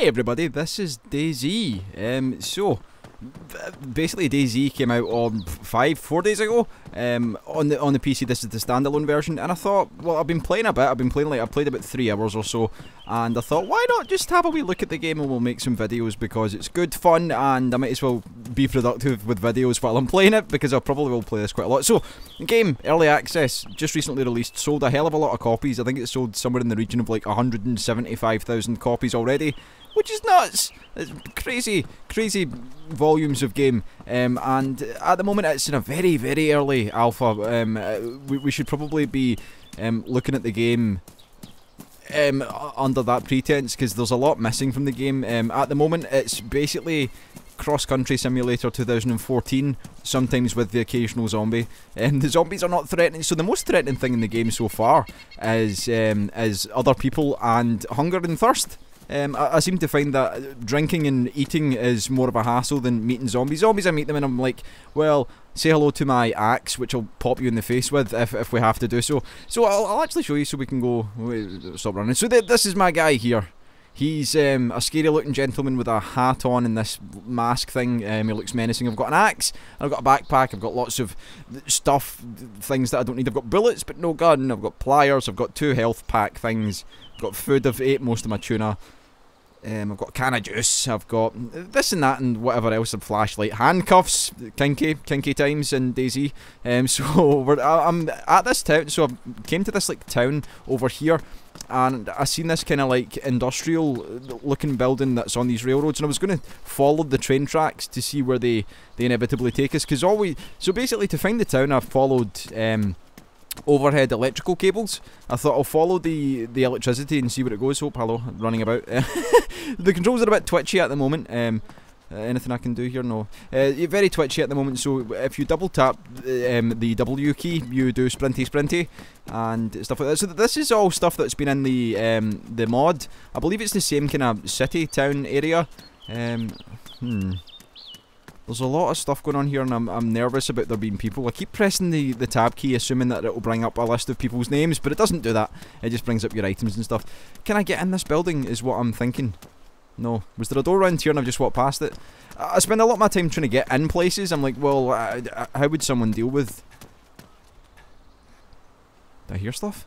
Hey everybody, this is DayZ. Basically DayZ came out on 4 days ago on the PC. This is the standalone version, and I thought, well, I've played about 3 hours or so, and I thought, why not just have a wee look at the game and we'll make some videos because it's good fun and I might as well be productive with videos while I'm playing it because I probably will play this quite a lot. So, game, early access, just recently released, sold a hell of a lot of copies. I think it sold somewhere in the region of like 175,000 copies already, which is nuts. It's crazy volumes of game, and at the moment it's in a very early alpha. We should probably be looking at the game under that pretense because there's a lot missing from the game. At the moment it's basically Cross-Country Simulator 2014, sometimes with the occasional zombie. The zombies are not threatening, so the most threatening thing in the game so far is other people and hunger and thirst. I seem to find that drinking and eating is more of a hassle than meeting zombies. Zombies, I meet them and I'm like, well, say hello to my axe, which I'll pop you in the face with if we have to do so. So I'll actually show you so we can go... Wait, stop running. So this is my guy here. He's a scary-looking gentleman with a hat on and this mask thing. He looks menacing. I've got an axe, I've got a backpack, I've got lots of stuff, things that I don't need. I've got bullets, but no gun. I've got pliers, I've got 2 health pack things. I've got food, I've ate most of my tuna. I've got a can of juice, I've got this and that and whatever else, a flashlight, handcuffs, kinky times in DayZ. So I'm at this town, so I came to this like town over here and I seen this kind of like industrial looking building that's on these railroads, and I was going to follow the train tracks to see where they inevitably take us, because so basically to find the town I followed overhead electrical cables. I thought I'll follow the electricity and see where it goes. Oh, hello, I'm running about. The controls are a bit twitchy at the moment. Anything I can do here? No. You're very twitchy at the moment, so if you double tap the W key, you do sprinty and stuff like that. So this is all stuff that's been in the mod. I believe it's the same kind of city, town area. There's a lot of stuff going on here and I'm nervous about there being people. I keep pressing the tab key assuming that it'll bring up a list of people's names, but it doesn't do that. It just brings up your items and stuff. Can I get in this building is what I'm thinking. No. Was there a door around here and I've just walked past it? I spend a lot of my time trying to get in places. I'm like, well, how would someone deal with... Did I hear stuff?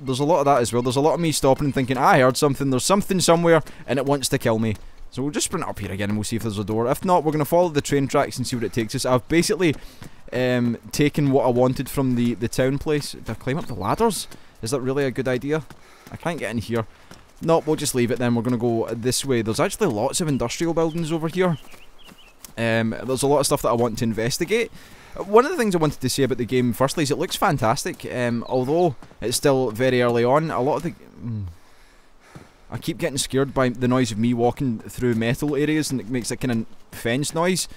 There's a lot of that as well. There's a lot of me stopping and thinking, I heard something, there's something somewhere and it wants to kill me. So we'll just sprint up here again and we'll see if there's a door. If not, we're going to follow the train tracks and see where it takes us. I've basically taken what I wanted from the town place. Did I climb up the ladders? Is that really a good idea? I can't get in here. No, we'll just leave it then. We're going to go this way. There's actually lots of industrial buildings over here. There's a lot of stuff that I want to investigate. One of the things I wanted to say about the game firstly is it looks fantastic. Although it's still very early on, a lot of the... I keep getting scared by the noise of me walking through metal areas and it makes that kind of fence noise.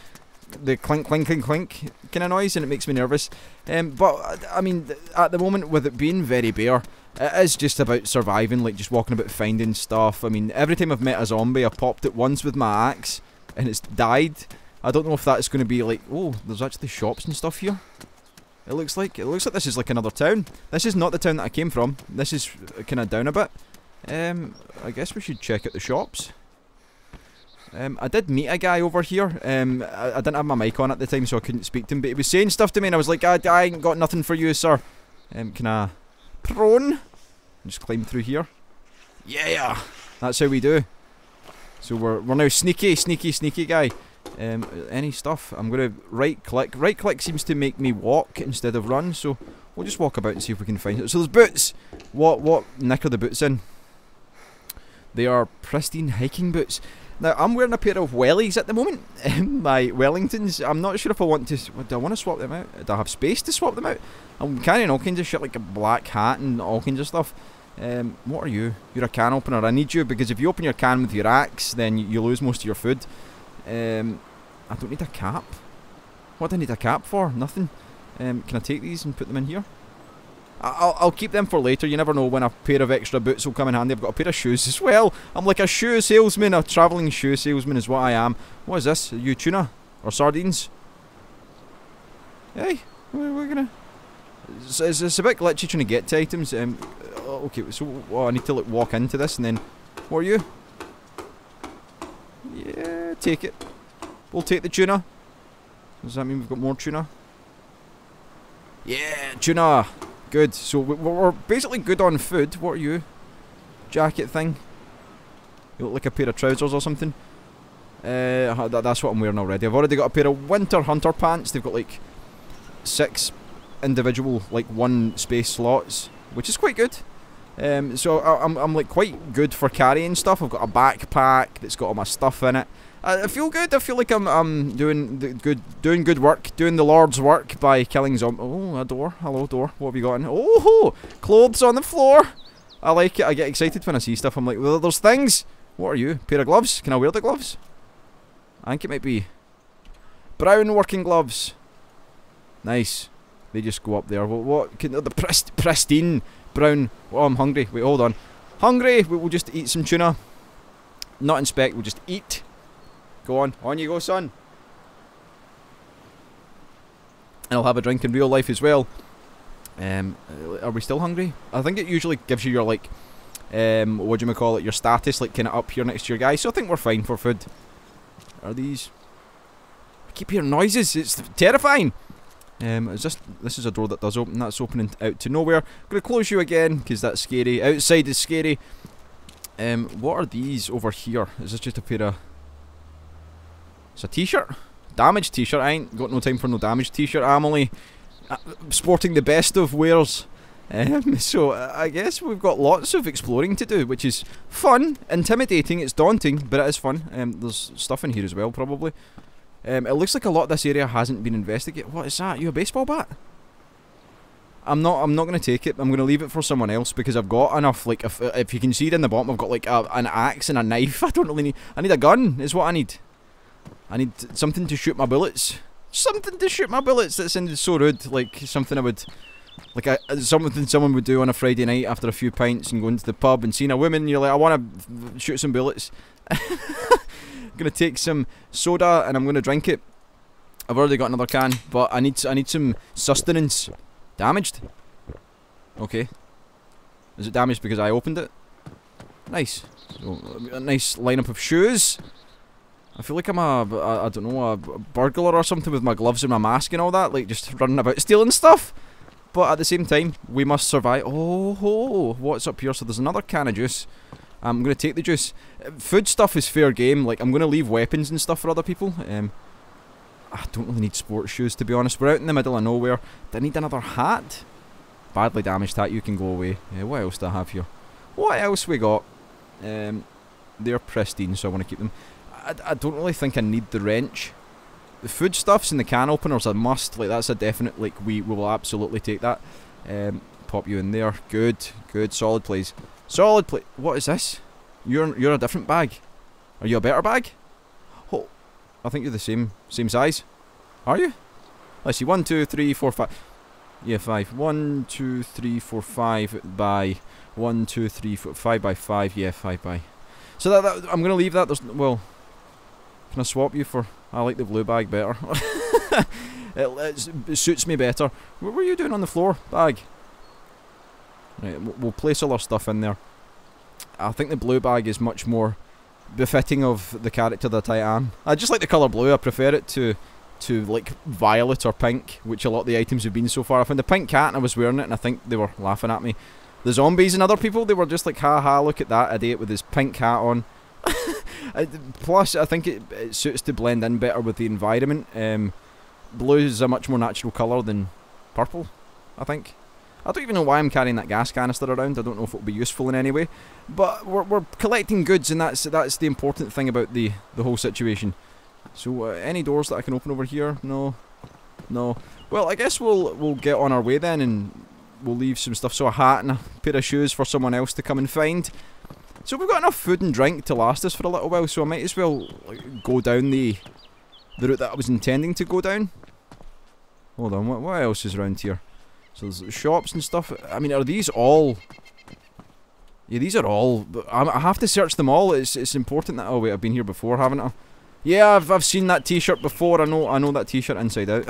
The clink kind of noise, and it makes me nervous. But, I mean, at the moment with it being very bare, it is just about surviving, like just walking about finding stuff. I mean, every time I've met a zombie, I popped it once with my axe and it's died. I don't know if that's going to be like, oh, there's actually shops and stuff here. It looks like this is like another town. This is not the town that I came from. This is kind of down a bit. I guess we should check out the shops. I did meet a guy over here. I didn't have my mic on at the time, so I couldn't speak to him, but he was saying stuff to me and I was like, I ain't got nothing for you, sir. Can I prone? Just climb through here. Yeah! That's how we do. So we're now sneaky guy. Any stuff? I'm gonna right-click. Right-click seems to make me walk instead of run, so we'll just walk about and see if we can find it. So there's boots! What nick are the boots in? They are pristine hiking boots. Now, I'm wearing a pair of wellies at the moment. My Wellingtons. I'm not sure if I want to... Do I want to swap them out? Do I have space to swap them out? I'm carrying all kinds of shit, like a black hat and all kinds of stuff. What are you? You're a can opener. I need you, because if you open your can with your axe, then you lose most of your food. I don't need a cap. What do I need a cap for? Nothing. Can I take these and put them in here? I'll keep them for later. You never know when a pair of extra boots will come in handy. I've got a pair of shoes as well. I'm like a shoe salesman. A travelling shoe salesman is what I am. What is this? Are you tuna? Or sardines? Hey, we're gonna... It's a bit glitchy trying to get to items. Okay, so I need to like walk into this and then Or you? Yeah, take it. We'll take the tuna. Does that mean we've got more tuna? Yeah, tuna! Good. So we're basically good on food. What are you? Jacket thing? You look like a pair of trousers or something. That's what I'm wearing already. I've already got a pair of winter hunter pants. They've got like 6 individual, like 1 space slots, which is quite good. So I'm like quite good for carrying stuff. I've got a backpack that's got all my stuff in it. I feel good. I feel like I'm doing the good work, doing the Lord's work by killing zombies. Oh, a door. Hello, door. What have you got in? Oh, ho! Clothes on the floor. I like it. I get excited when I see stuff. I'm like, well, there's things. What are you? Pair of gloves? Can I wear the gloves? I think it might be brown working gloves. Nice. They just go up there. What can the pristine brown? Oh, I'm hungry. Wait, hold on. Hungry. We'll just eat some tuna. Not inspect. We'll just eat. Go on. On you go, son. And I'll have a drink in real life as well. Are we still hungry? I think it usually gives you your like, what do you call it? Your status, like, kind of up here next to your guy. So I think we're fine for food. Are these? I keep hearing noises. It's terrifying. This is a door that does open. That's opening out to nowhere. I'm gonna close you again because that's scary. Outside is scary. What are these over here? Is this just a pair of? It's a T-shirt. Damaged T-shirt. I ain't got no time for no damaged T-shirt. I'm only sporting the best of wares. So I guess we've got lots of exploring to do, which is fun, intimidating. It's daunting, but it is fun. There's stuff in here as well, probably. It looks like a lot of this area hasn't been investigated. What is that? You a baseball bat? I'm not going to take it. I'm going to leave it for someone else because I've got enough. Like, if you can see it in the bottom, I've got like an axe and a knife. I don't really need. I need a gun. Is what I need. I need something to shoot my bullets. Something to shoot my bullets. That sounded so rude. Like something I would. Like something someone would do on a Friday night after a few pints and going to the pub and seeing a woman and you're like, I want to shoot some bullets. I'm going to take some soda and I'm going to drink it. I've already got another can, but I need some sustenance. Damaged? Okay. Is it damaged because I opened it? Nice. So, a nice lineup of shoes. I feel like I'm I don't know, a burglar or something with my gloves and my mask and all that. Like, just running about stealing stuff. But at the same time, we must survive. Oh, what's up here? So there's another can of juice. I'm going to take the juice. Food stuff is fair game. Like, I'm going to leave weapons and stuff for other people. I don't really need sports shoes, to be honest. We're out in the middle of nowhere. Do I need another hat? Badly damaged hat. You can go away. What else do I have here? What else we got? They're pristine, so I want to keep them. I don't really think I need the wrench. The foodstuffs and the can openers are a must, like that's a definite, like we will absolutely take that. Pop you in there. Good, solid plays. Solid play. What is this? You're a different bag. Are you a better bag? Oh, I think you're the same size. Are you? Let's see, 1, 2, 3, 4, 5. Yeah, 5. 1, 2, 3, 4, 5 by 1, 2, 3, 4, 5 by 5. Yeah, 5 by. So that I'm gonna leave that. There's well. Can I swap you for? I like the blue bag better. it suits me better. What were you doing on the floor? Bag. Right, we'll place all our stuff in there. I think the blue bag is much more befitting of the character that I am. I just like the colour blue. I prefer it to like violet or pink, which a lot of the items have been so far. I found a pink cat and I was wearing it and I think they were laughing at me. The zombies and other people, they were just like, ha ha, look at that idiot with his pink hat on. Plus, I think it suits to blend in better with the environment. Blue is a much more natural colour than purple, I think. I don't even know why I'm carrying that gas canister around. I don't know if it'll be useful in any way. But we're collecting goods, and that's the important thing about the whole situation. So, any doors that I can open over here? No. Well, I guess we'll get on our way then, and we'll leave some stuff. So, a hat and a pair of shoes for someone else to come and find. So we've got enough food and drink to last us for a little while, so I might as well like, go down the route that I was intending to go down. Hold on, what else is around here? So there's shops and stuff. I mean, are these all? Yeah, these are all. I have to search them all. It's important that. Oh wait, I've been here before, haven't I? Yeah, I've seen that T-shirt before. I know that T-shirt inside out.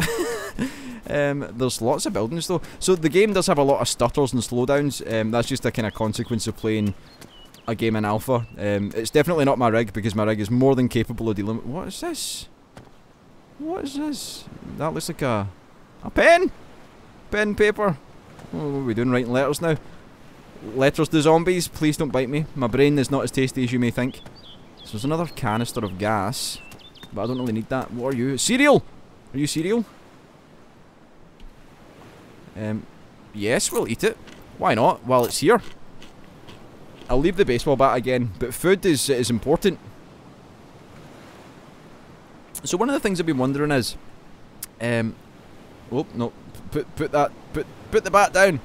There's lots of buildings though, so the game does have a lot of stutters and slowdowns. That's just a kind of consequence of playing. a game in alpha. It's definitely not my rig, because my rig is more than capable of dealing with... What is this? What is this? That looks like a pen! Pen, paper! Oh, what are we doing, writing letters now? Letters to zombies, please don't bite me. My brain is not as tasty as you may think. So there's another canister of gas, but I don't really need that. What are you? Cereal! Are you cereal? Yes, we'll eat it. Why not? While it's here. I'll leave the baseball bat again, but food is important. So one of the things I've been wondering is, oh no, put the bat down.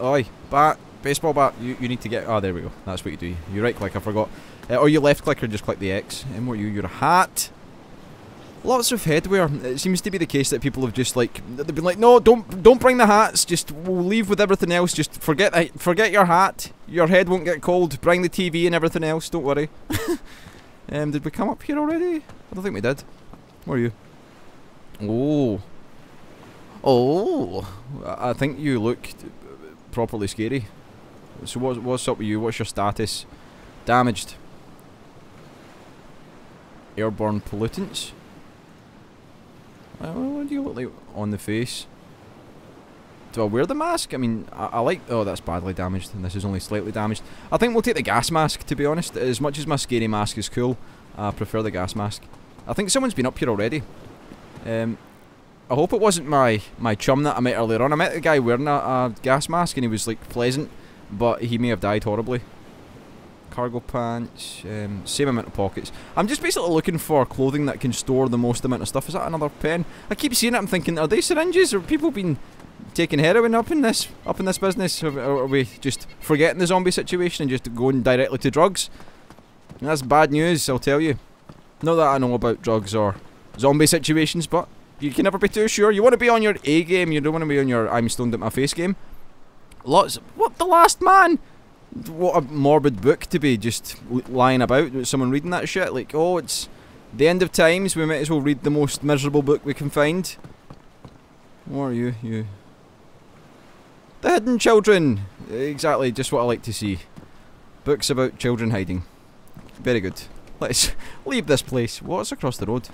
Oi, bat, baseball bat. You need to get. Oh, there we go. That's what you do. You right click. I forgot. Or you left click, or just click the X. And what are you? You're a hat. Lots of headwear. It seems to be the case that people have just like they've been like, no, don't bring the hats. Just we'll leave with everything else. Just forget your hat. Your head won't get cold. Bring the TV and everything else. Don't worry. Did we come up here already? I don't think we did. Where are you? Oh, oh! I think you look properly scary. So what's up with you? What's your status? Damaged. Airborne pollutants. What do you look like on the face? Do I wear the mask? I mean, I like... Oh, that's badly damaged, and this is only slightly damaged. I think we'll take the gas mask, to be honest. As much as my scary mask is cool, I prefer the gas mask. I think someone's been up here already. I hope it wasn't my chum that I met earlier on. I met the guy wearing a gas mask, and he was, like, pleasant, but he may have died horribly. Cargo pants, same amount of pockets. I'm just basically looking for clothing that can store the most amount of stuff. Is that another pen? I keep seeing it, I'm thinking, are they syringes? Are people been taking heroin up in this business? Or are we just forgetting the zombie situation and just going directly to drugs? And that's bad news, I'll tell you. Not that I know about drugs or zombie situations, but you can never be too sure. You want to be on your A game, you don't want to be on your I'm stoned at my face game. What, The Last Man? What a morbid book to be just lying about with someone reading that shit. Like, oh, it's the end of times, we might as well read the most miserable book we can find. What are you? You. The Hidden Children! Exactly, just what I like to see. Books about children hiding. Very good. Let's leave this place. What's across the road?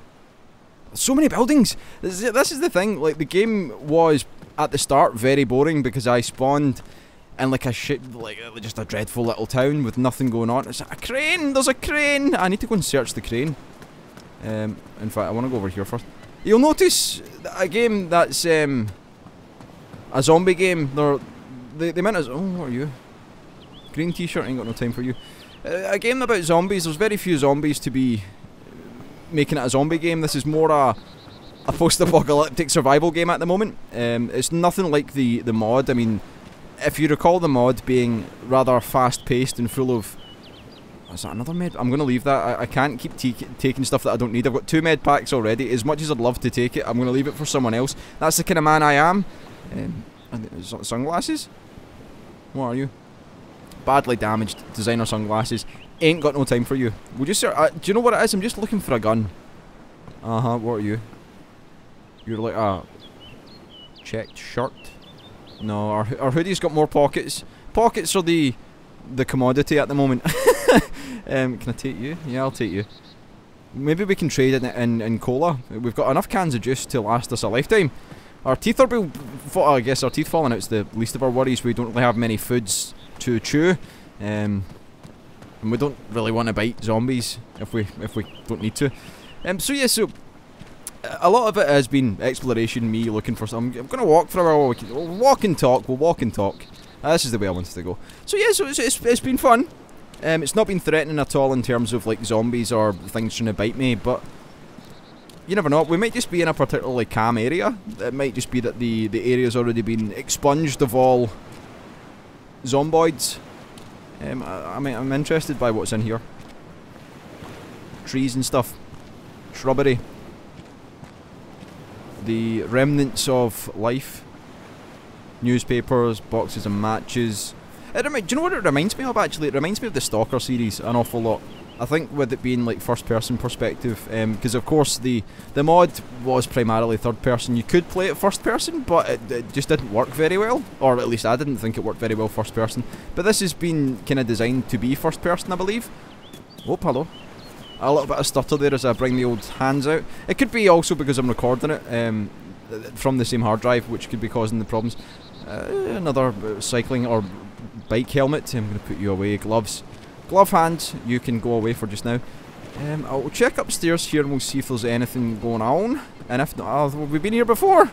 So many buildings! This is the thing, like, the game was, at the start, very boring because I spawned and like a shit, like just a dreadful little town with nothing going on. It's like, a crane! There's a crane! I need to go and search the crane. In fact, I want to go over here first. You'll notice a game that's a zombie game. The amount of... Oh, what are you? Green t-shirt, ain't got no time for you. A game about zombies, there's very few zombies to be making it a zombie game. This is more a post-apocalyptic survival game at the moment. It's nothing like the mod. I mean... If you recall the mod being rather fast-paced and full of... Is that another med? I'm going to leave that. I can't keep taking stuff that I don't need. I've got 2 med packs already. As much as I'd love to take it, I'm going to leave it for someone else. That's the kind of man I am. Sunglasses? What are you? Badly damaged designer sunglasses. Ain't got no time for you. We'll just... do you know what it is? I'm just looking for a gun. Uh-huh, what are you? You're like a... checked shirt. No, our hoodie's got more pockets. Pockets are the commodity at the moment. Can I take you? Yeah, I'll take you. Maybe we can trade in cola. We've got enough cans of juice to last us a lifetime. Our teeth are... I guess our teeth falling out's the least of our worries. We don't really have many foods to chew. And we don't really want to bite zombies if we don't need to. So yeah, so... A lot of it has been exploration, me looking for something. I'm going to walk for a while. We'll walk and talk. We'll walk and talk. This is the way I wanted to go. So yeah, so it's been fun. It's not been threatening at all in terms of like zombies or things trying to bite me, but you never know. We might just be in a particularly calm area. It might just be that the area's already been expunged of all zomboids. I'm interested by what's in here. Trees and stuff. Shrubbery. The remnants of life. Newspapers, boxes and matches. Do you know what it reminds me of, actually? It reminds me of the Stalker series an awful lot. I think with it being like first person perspective, because of course the mod was primarily third person, you could play it first person, but it just didn't work very well, or at least I didn't think it worked very well first person, but this has been kind of designed to be first person, I believe. Oh, hello. A little bit of stutter there as I bring the old hands out. It could be also because I'm recording it from the same hard drive, which could be causing the problems. Another cycling or bike helmet. I'm going to put you away. Gloves. Glove hands, you can go away for just now. I'll check upstairs here and we'll see if there's anything going on. And if not, we've been here before.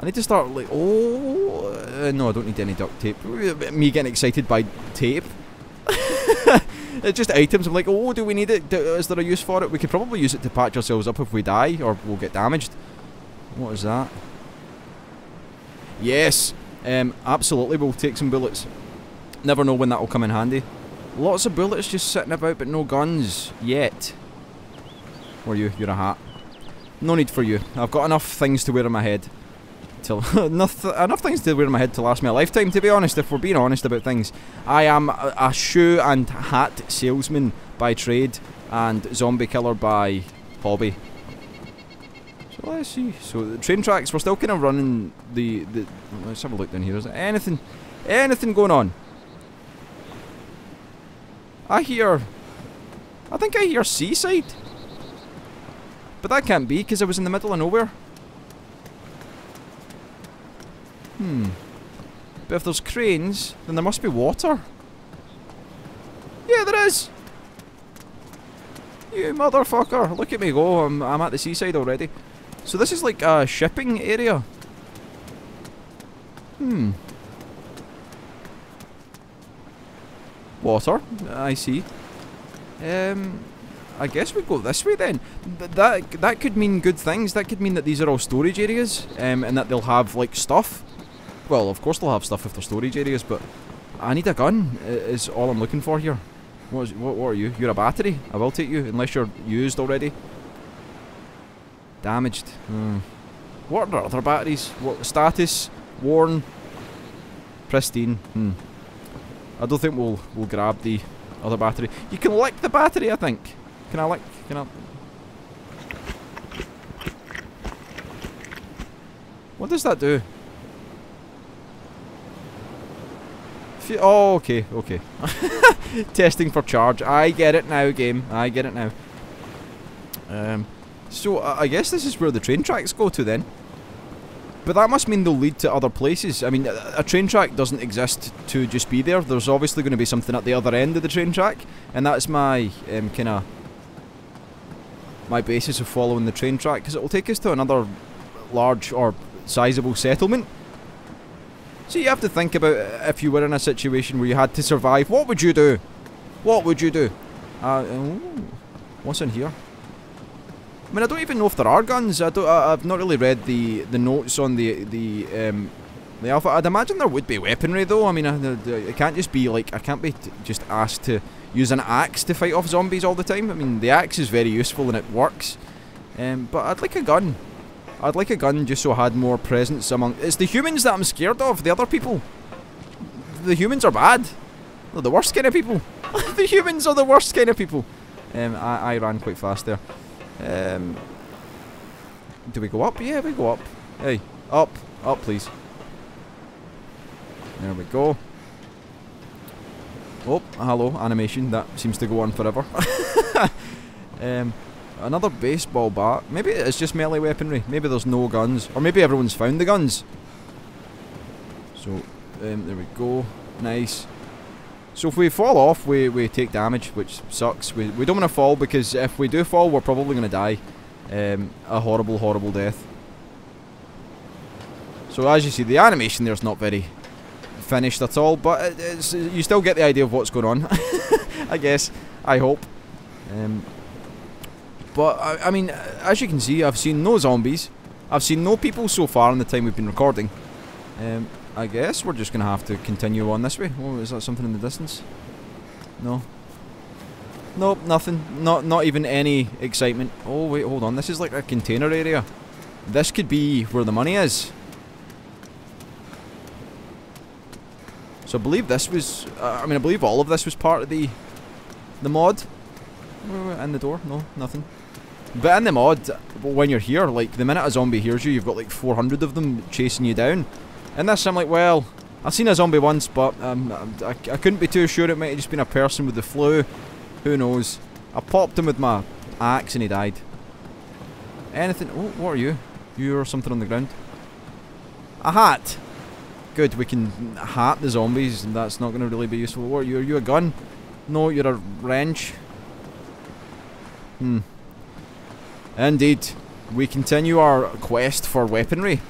I need to start like, oh, no, I don't need any duct tape. Me getting excited by tape. It's just items, I'm like, oh, do we need it? Is there a use for it? We could probably use it to patch ourselves up if we die, or we'll get damaged. What is that? Yes! Absolutely, we'll take some bullets. Never know when that'll come in handy. Lots of bullets just sitting about, but no guns. Yet. Or you, you're a hat. No need for you. I've got enough things to wear in my head. Enough things to wear in my head to last me a lifetime, to be honest, if we're being honest about things. I am a shoe and hat salesman by trade, and zombie killer by hobby. So let's see. So the train tracks, we're still kind of running the let's have a look down here. Is there anything going on? I think I hear seaside. But that can't be, because I was in the middle of nowhere. But if there's cranes, then there must be water. Yeah, there is! You motherfucker, look at me go, I'm at the seaside already. So this is like a shipping area. Water, I see. I guess we go this way then. That could mean good things. That could mean that these are all storage areas, and that they'll have like stuff. Well, of course they'll have stuff if they're storage areas, but I need a gun, is all I'm looking for here. What are you? You're a battery. I will take you, unless you're used already. Damaged. What are other batteries? What, status, worn, pristine. I don't think we'll grab the other battery. You can lick the battery, I think. Can I lick? Can I? What does that do? Oh, okay. Testing for charge. I get it now, game. I get it now. So, I guess this is where the train tracks go to then. But that must mean they'll lead to other places. I mean, a train track doesn't exist to just be there. There's obviously going to be something at the other end of the train track. And that's my, kind of, my basis of following the train track. Because it will take us to another large or sizable settlement. So you have to think about if you were in a situation where you had to survive, what would you do? What would you do? What's in here? I mean, I don't even know if there are guns. I've not really read the notes on the alpha. I'd imagine there would be weaponry though. I mean, it can't just be like, I can't be just asked to use an axe to fight off zombies all the time. I mean, the axe is very useful and it works. But I'd like a gun. I'd like a gun just so I had more presence among... It's the humans that I'm scared of, the other people. The humans are bad. They're the worst kind of people. The humans are the worst kind of people. I ran quite fast there. Do we go up? Yeah, we go up. Hey, up please. There we go. Oh, hello, animation. That seems to go on forever. Another baseball bat. Maybe it's just melee weaponry. Maybe there's no guns. Or maybe everyone's found the guns. So, there we go. Nice. So if we fall off, we take damage, which sucks. We don't want to fall, because if we do fall, we're probably going to die. A horrible, horrible death. So as you see, the animation there's not very finished at all, but it's, you still get the idea of what's going on. I guess. I hope. But, I mean, as you can see, I've seen no zombies. I've seen no people so far in the time we've been recording. I guess we're just going to have to continue on this way. Oh, is that something in the distance? No. Nope, nothing. Not even any excitement. Oh, wait, hold on. This is like a container area. This could be where the money is. So I believe this was... I mean, I believe all of this was part of the... the mod. In the door? No, nothing. But in the mod, when you're here, like, the minute a zombie hears you, you've got like 400 of them chasing you down. In this, I'm like, well, I've seen a zombie once, but I couldn't be too sure. It might have just been a person with the flu. Who knows? I popped him with my axe and he died. Anything? Oh, what are you? You're something on the ground. A hat! Good, we can hat the zombies, and that's not going to really be useful. What are you? Are you a gun? No, you're a wrench. Hmm. Indeed. We continue our quest for weaponry.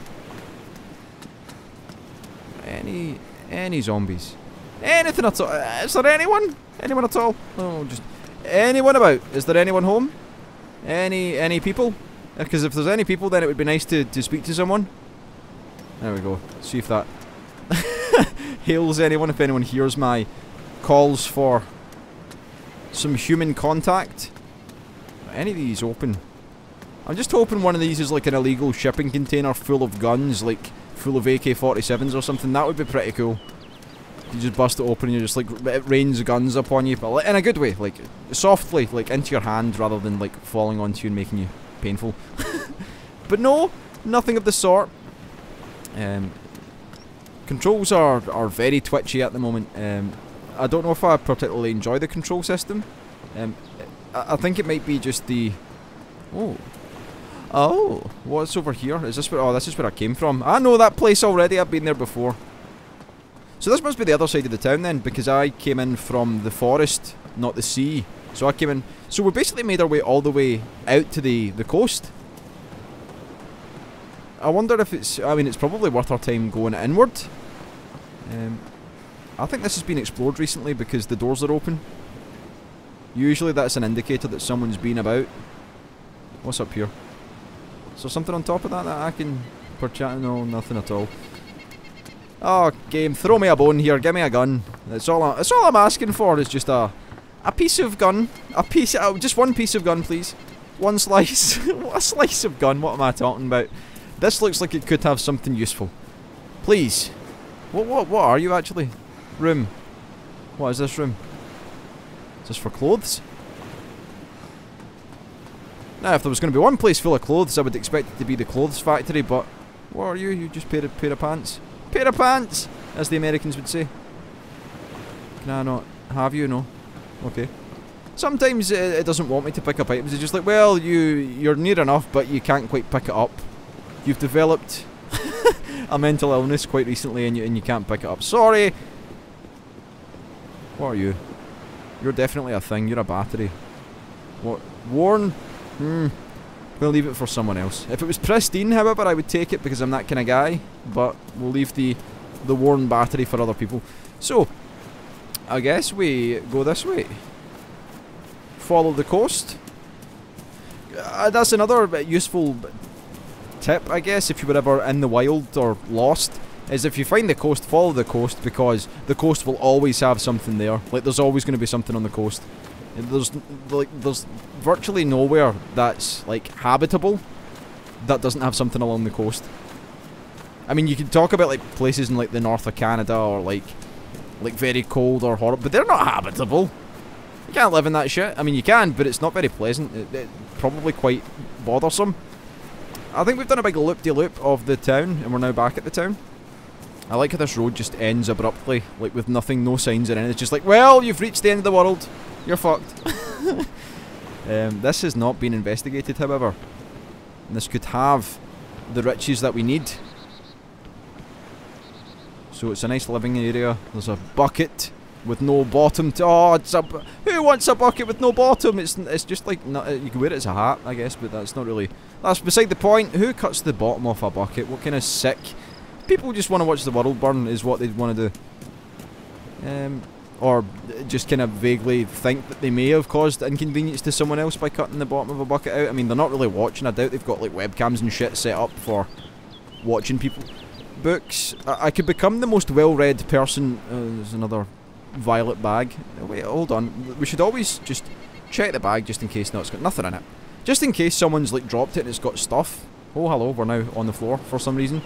Any zombies? Anything at all? Is there anyone? Anyone at all? No, just... anyone about? Is there anyone home? Any people? Because if there's any people, then it would be nice to speak to someone. There we go. See if that hails anyone, if anyone hears my calls for some human contact. Are any of these open? I'm just hoping one of these is like an illegal shipping container full of guns, like full of AK-47s or something. That would be pretty cool. You just bust it open and you're just like, it rains guns upon you, but in a good way, like softly, like into your hand rather than like falling onto you and making you painful. But no, nothing of the sort. Controls are very twitchy at the moment. I don't know if I particularly enjoy the control system. I think it might be just the... Oh, what's over here? Is this where... oh, this is where I came from. I know that place already, I've been there before. So this must be the other side of the town then, because I came in from the forest, not the sea. So I came in... so we basically made our way all the way out to the coast. I wonder if it's... I mean, it's probably worth our time going inward. I think this has been explored recently because the doors are open. Usually that's an indicator that someone's been about. What's up here? Is there something on top of that I can... no, nothing at all. Oh, game, throw me a bone here, give me a gun. That's all I'm asking for, is just a piece of gun. A piece... just one piece of gun, please. One slice. A slice of gun, what am I talking about? This looks like it could have something useful. Please. What are you actually? Room. What is this room? Is this for clothes? Now, if there was going to be one place full of clothes, I would expect it to be the clothes factory, but... what are you? You just pair of pants. Pair of pants! As the Americans would say. Can I not have you? No. Okay. Sometimes it doesn't want me to pick up items. It's just like, well, you're near enough, but you can't quite pick it up. You've developed a mental illness quite recently and you can't pick it up. Sorry! What are you? You're definitely a thing. You're a battery. What? Worn? We'll leave it for someone else. If it was pristine, however, I would take it because I'm that kind of guy. But we'll leave the worn battery for other people. So, I guess we go this way. Follow the coast. That's another useful... tip, I guess, if you were ever in the wild or lost, is if you find the coast, follow the coast, because the coast will always have something there. Like, there's always going to be something on the coast. There's virtually nowhere that's, like, habitable that doesn't have something along the coast. I mean, you can talk about, like, places in, like, the north of Canada or, like very cold or horrible, but they're not habitable. You can't live in that shit. I mean, you can, but it's not very pleasant. It's probably quite bothersome. I think we've done a big loop-de-loop of the town, and we're now back at the town. I like how this road just ends abruptly, like with nothing, no signs or anything. It's just like, well, you've reached the end of the world. You're fucked. This has not been investigated, however. And this could have the riches that we need. So it's a nice living area. There's a bucket with no bottom. Oh, it's a... who wants a bucket with no bottom? It's just like... no, you can wear it as a hat, I guess, but that's not really... that's beside the point. Who cuts the bottom off a bucket? What kind of sick... people just want to watch the world burn is what they'd want to do. Or just kind of vaguely think that they may have caused inconvenience to someone else by cutting the bottom of a bucket out. I mean, they're not really watching. I doubt they've got, like, webcams and shit set up for watching people. Books. I could become the most well-read person... there's another violet bag. Wait, hold on. We should always just check the bag just in case. No, it's got nothing in it. Just in case someone's, like, dropped it and it's got stuff. Oh, hello, we're now on the floor for some reason.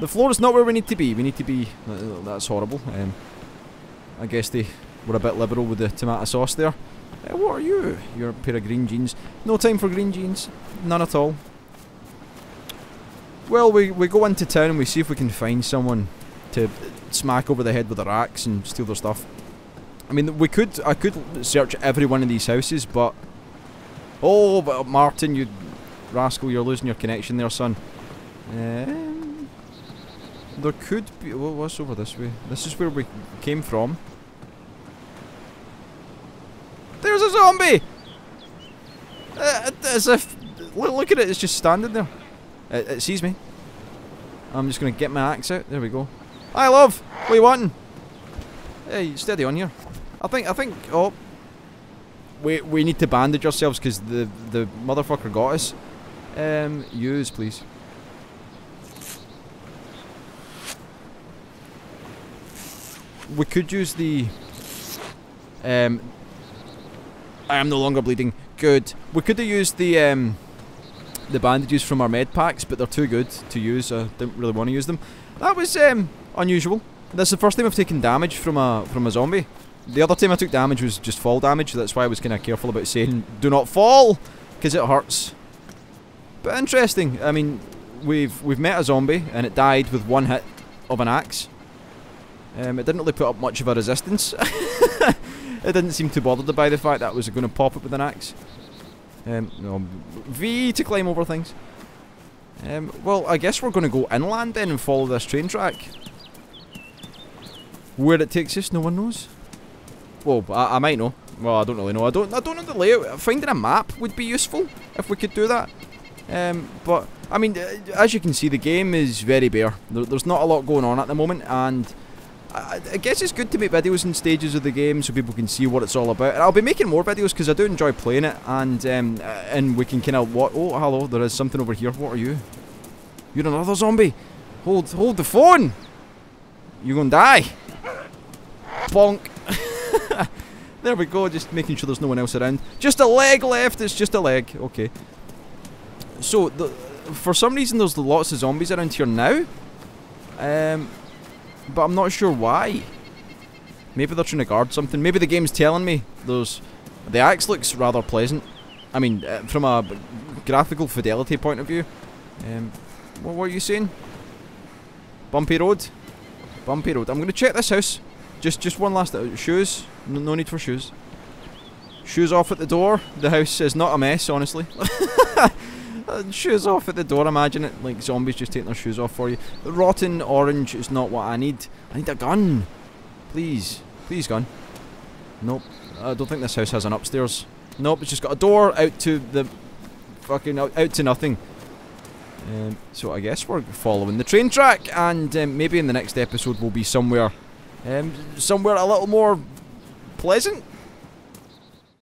The floor is not where we need to be. We need to be... that's horrible. I guess they We're a bit liberal with the tomato sauce there. What are you? You're a pair of green jeans. No time for green jeans. None at all. Well, we go into town and we see if we can find someone to smack over the head with their axe and steal their stuff. I mean, I could search every one of these houses, but... Oh, but Martin, you rascal, you're losing your connection there, son. There could be... Well, what's over this way? This is where we came from. There's a zombie! As if... Look at it, it's just standing there. It sees me. I'm just going to get my axe out. There we go. Hi, love! What are you wanting? Hey, steady on here. I think... Oh. We need to bandage ourselves because the motherfucker got us. Use, please. We could use the... I am no longer bleeding. Good. We could have used the bandages from our med packs, but they're too good to use. I didn't really want to use them. That was unusual. That's the first time I've taken damage from a zombie. The other time I took damage was just fall damage, that's why I was kind of careful about saying do not fall, because it hurts. But interesting, I mean, we've met a zombie and it died with one hit of an axe. It didn't really put up much of a resistance. It didn't seem too bothered by the fact that I was going to pop it with an axe. V to climb over things. Well, I guess we're going to go inland then and follow this train track. Where it takes us, no one knows. Well, I might know. Well, I don't really know. I don't know the layout. Finding a map would be useful if we could do that. But I mean, as you can see, the game is very bare. There's not a lot going on at the moment, and I guess it's good to make videos in stages of the game so people can see what it's all about. And I'll be making more videos because I do enjoy playing it, and we can kind of what? Oh, hello! There is something over here. What are you? You're another zombie. Hold the phone. You're gonna die. Bonk. There we go, just making sure there's no one else around. Just a leg left, it's just a leg. Okay. So, for some reason there's lots of zombies around here now. But I'm not sure why. Maybe they're trying to guard something. Maybe the game's telling me there's... The axe looks rather pleasant. I mean, from a graphical fidelity point of view. What were you saying? Bumpy road? Bumpy road. I'm going to check this house. Just one last shoes. No need for shoes. Shoes off at the door. The house is not a mess, honestly. Shoes off at the door. Imagine it like zombies just taking their shoes off for you. Rotten orange is not what I need. I need a gun, please, please gun. Nope. I don't think this house has an upstairs. Nope. It's just got a door out to the fucking out to nothing. So I guess we're following the train track, and maybe in the next episode we'll be somewhere. Somewhere a little more pleasant,